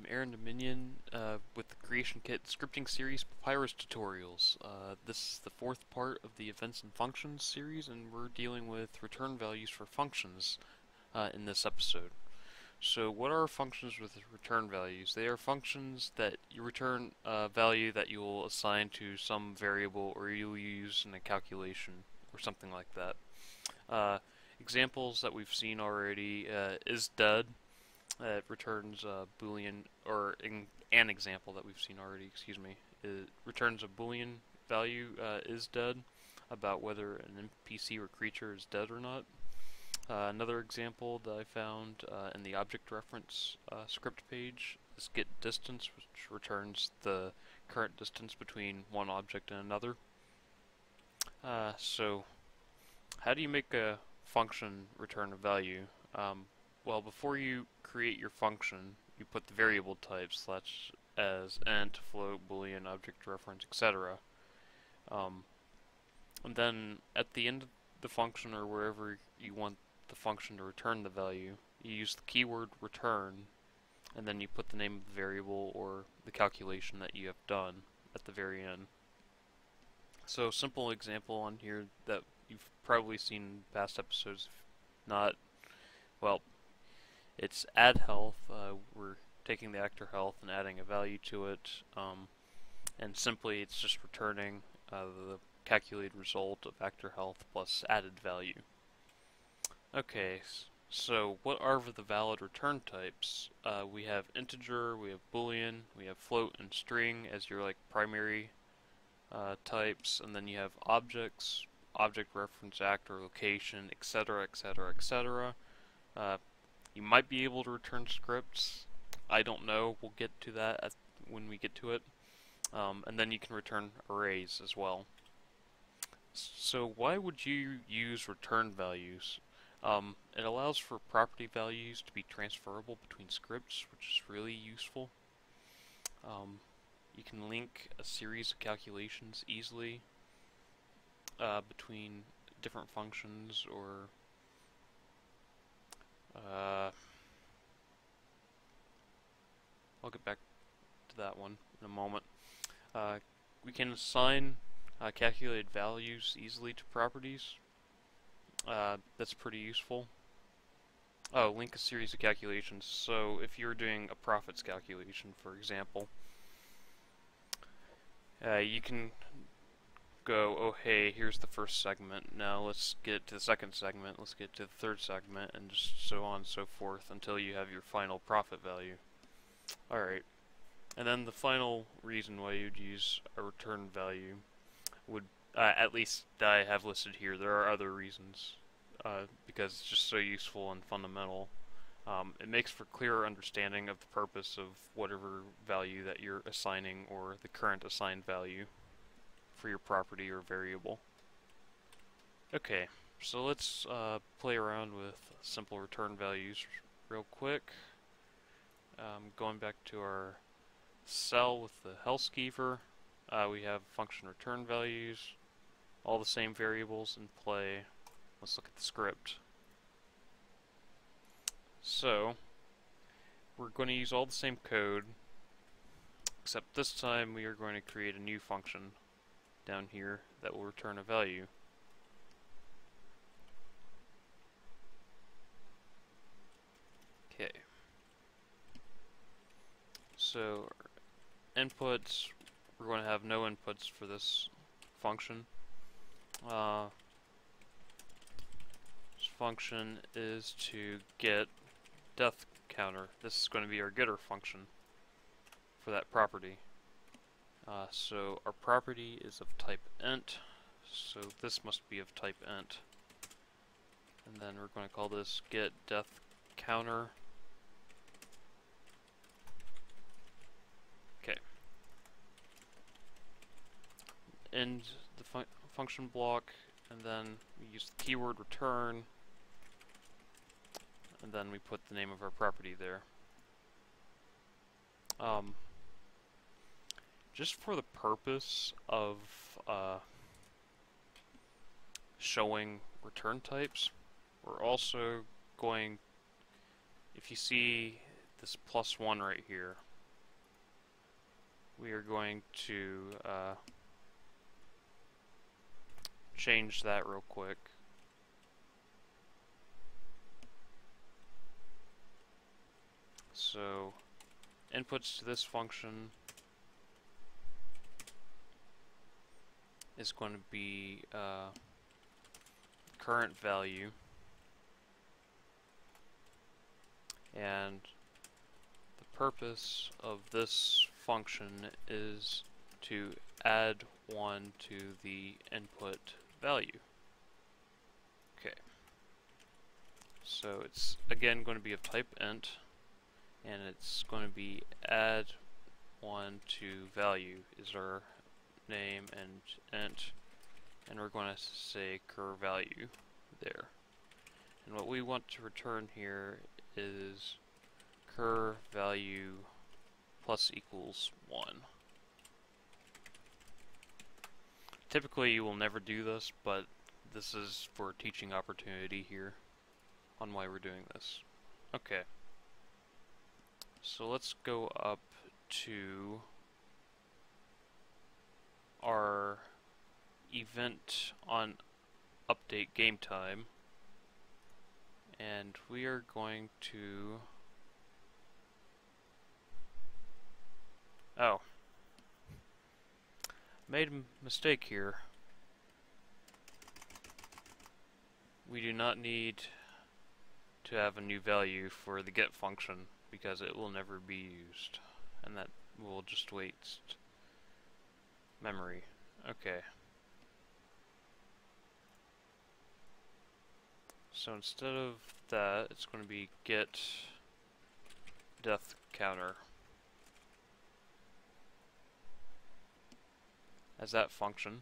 I'm Aaron Dominion with the Creation Kit scripting series Papyrus Tutorials. This is the fourth part of the Events and Functions series, and we're dealing with return values for functions in this episode. So what are functions with return values? They are functions that you return a value that you will assign to some variable or you'll use in a calculation or something like that. Examples that we've seen already isDead. It returns a boolean, or an example that we've seen already, excuse me, it returns a boolean value is dead, about whether an NPC or creature is dead or not. Another example that I found in the object reference script page is getDistance, which returns the current distance between one object and another. So how do you make a function return a value? Well, before you create your function, you put the variable type such as int, float, boolean, object reference, etc. And then at the end of the function, or wherever you want the function to return the value, you use the keyword return, and then you put the name of the variable or the calculation that you have done at the very end. So a simple example on here that you've probably seen in past episodes, if not, well, it's addHealth. We're taking the actor health and adding a value to it, and simply it's just returning the calculated result of actor health plus added value. Okay, so what are the valid return types? We have integer, we have boolean, we have float and string as your primary types, and then you have objects, object reference, actor, location, etc., etc., etc. You might be able to return scripts. I don't know. We'll get to that when we get to it. And then you can return arrays as well. So why would you use return values? It allows for property values to be transferable between scripts, which is really useful. You can link a series of calculations easily between different functions, or I'll get back to that one in a moment. We can assign calculated values easily to properties. That's pretty useful. Oh, link a series of calculations. So if you're doing a profits calculation, for example, you can go, oh hey, here's the first segment, now let's get to the second segment, let's get to the third segment, and just so on and so forth until you have your final profit value. Alright, and then the final reason why you'd use a return value would, at least that I have listed here, there are other reasons, because it's just so useful and fundamental. It makes for clearer understanding of the purpose of whatever value that you're assigning, or the current assigned value for your property or variable. Okay, so let's play around with simple return values real quick. Going back to our cell with the Hellskeever, we have function return values, all the same variables in play. Let's look at the script. So we're going to use all the same code, except this time we are going to create a new function down here that will return a value. Okay. So inputs, we're going to have no inputs for this function. This function is to get death counter. This is going to be our getter function for that property. So our property is of type int, so this must be of type int. And then we're going to call this getDeathCounter. Okay. End the function block, and then we use the keyword return, and then we put the name of our property there. Just for the purpose of showing return types, we're also going, if you see this +1 right here, we are going to change that real quick. So inputs to this function is going to be current value, and the purpose of this function is to add 1 to the input value. Okay, so it's again going to be of type int, and it's going to be add 1 to value is our name and int, and we're going to say cur value there. And what we want to return here is cur value plus equals 1. Typically you will never do this, but this is for teaching opportunity here on why we're doing this. Okay. So let's go up to our event on update game time, and we are going to made a mistake here. We do not need to have a new value for the get function, because it will never be used, and that will just waste memory. Okay. So instead of that, it's going to be getDeathCounter as that function.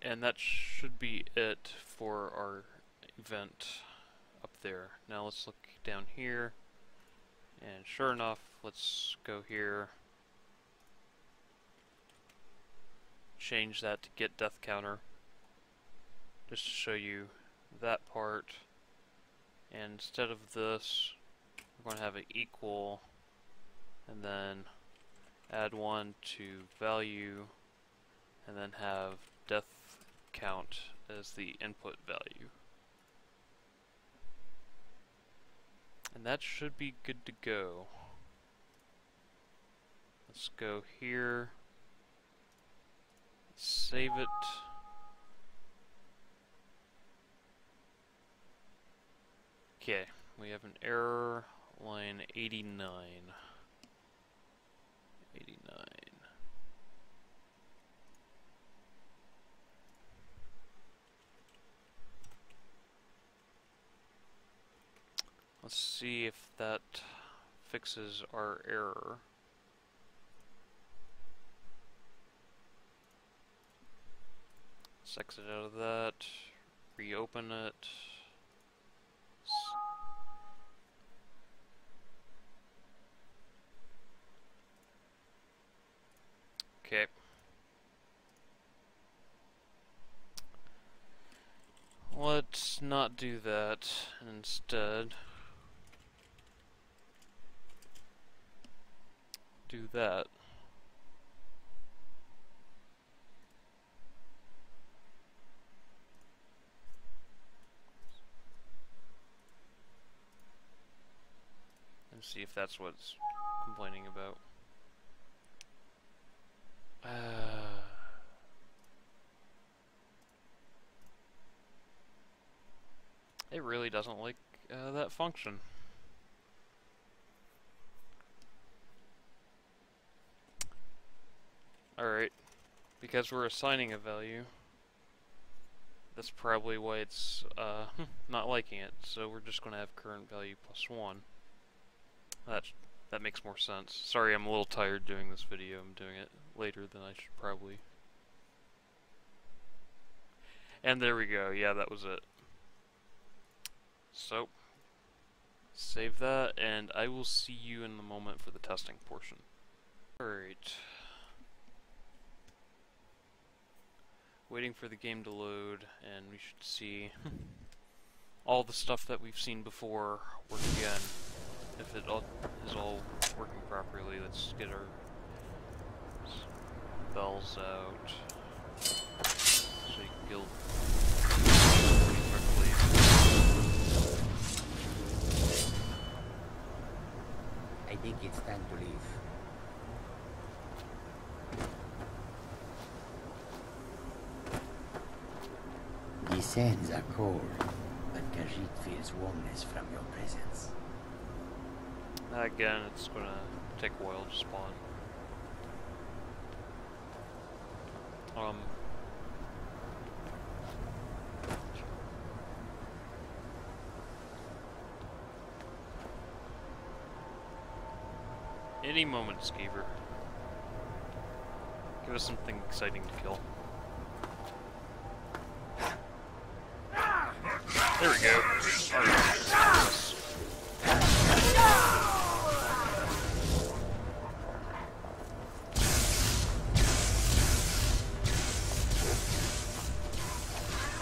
And that should be it for our event up there. Now let's look down here, and sure enough, let's go here, change that to getDeathCounter just to show you that part. And instead of this, we're going to have an equal, and then add 1 to value, and then have death count as the input value. And that should be good to go. Let's go here, save it, okay, we have an error, line 89. Let's see if that fixes our error. Let's exit out of that, reopen it. Okay. Let's not do that instead. Do that. And see if that's what it's complaining about. It really doesn't like that function. Alright, because we're assigning a value, that's probably why it's not liking it, so we're just going to have current value plus 1. That makes more sense. Sorry, I'm a little tired doing this video. I'm doing it later than I should probably. And there we go. Yeah, that was it. So, save that, and I will see you in the moment for the testing portion. Alright. waiting for the game to load, and we should see all the stuff that we've seen before work again. If it all is all working properly, let's get our bells out so you can kill pretty quickly. I think it's time to leave. The sands are cold, but Khajiit feels warmness from your presence. Again, it's gonna take a while to spawn. Any moment, Skeever. Give us something exciting to kill. There we go.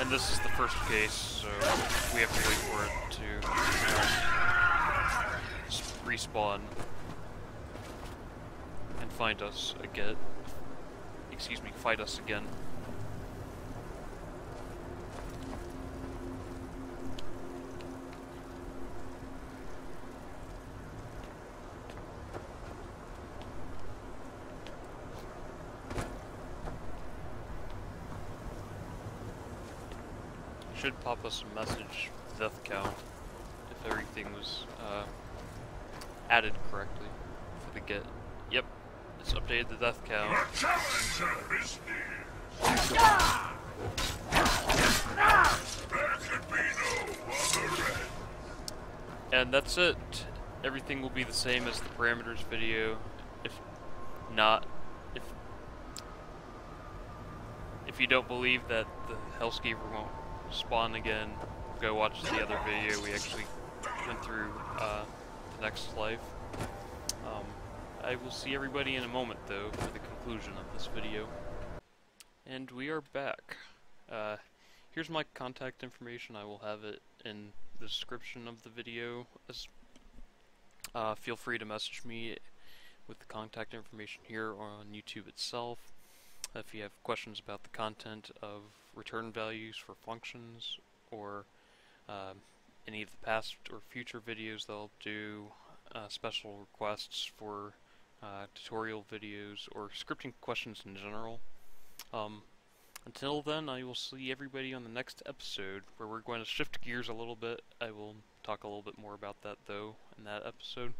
And this is the first case, so we have to wait for it to respawn and find us again. Excuse me, fight us again. Should pop us a message, death count, if everything was added correctly for the get. Yep, it's updated the death count. And that's it. Everything will be the same as the parameters video. If not, if you don't believe that the Hellskeeper won't spawn again, go watch the other video. We actually went through the next life. I will see everybody in a moment though for the conclusion of this video. And we are back. Here's my contact information. I will have it in the description of the video. Feel free to message me with the contact information here or on YouTube itself. If you have questions about the content of return values for functions or any of the past or future videos, they'll do special requests for tutorial videos or scripting questions in general. Until then, I will see everybody on the next episode where we're going to shift gears a little bit. I will talk a little bit more about that though in that episode.